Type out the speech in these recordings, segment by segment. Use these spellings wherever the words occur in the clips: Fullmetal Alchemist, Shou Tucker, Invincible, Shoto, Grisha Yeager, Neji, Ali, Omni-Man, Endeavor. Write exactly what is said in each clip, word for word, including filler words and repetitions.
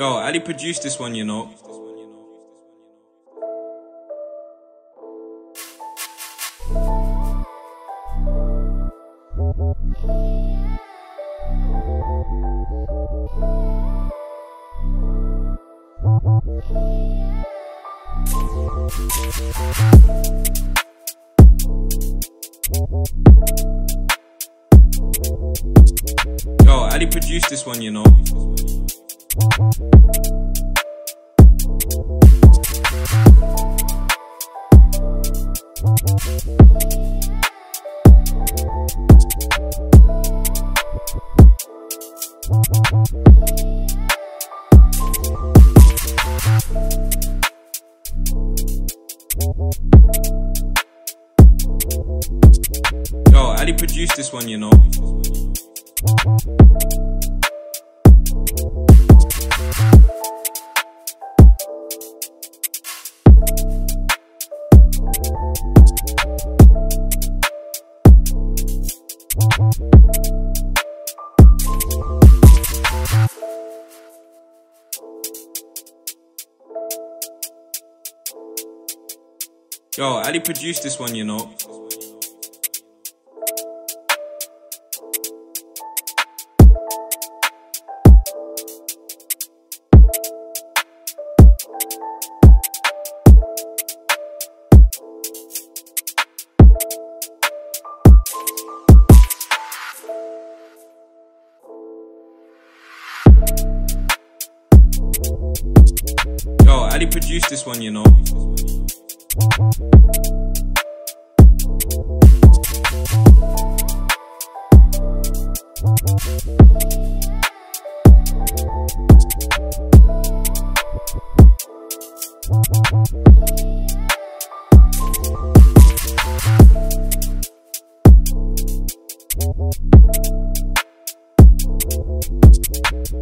Yo, Ali produced this one, you know. Yo, Ali produced this one, you know. Yo, Ali produced this one, you know. Yo, Ali produced this one, you know. Yo, Ali produced this one, you know.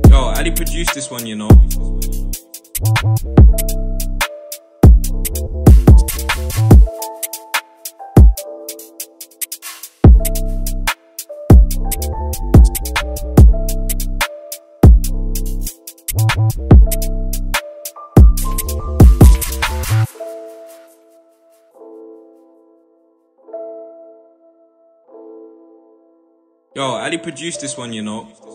Yo, Ali produced this one, you know. Yo, Ali produced this one, you know.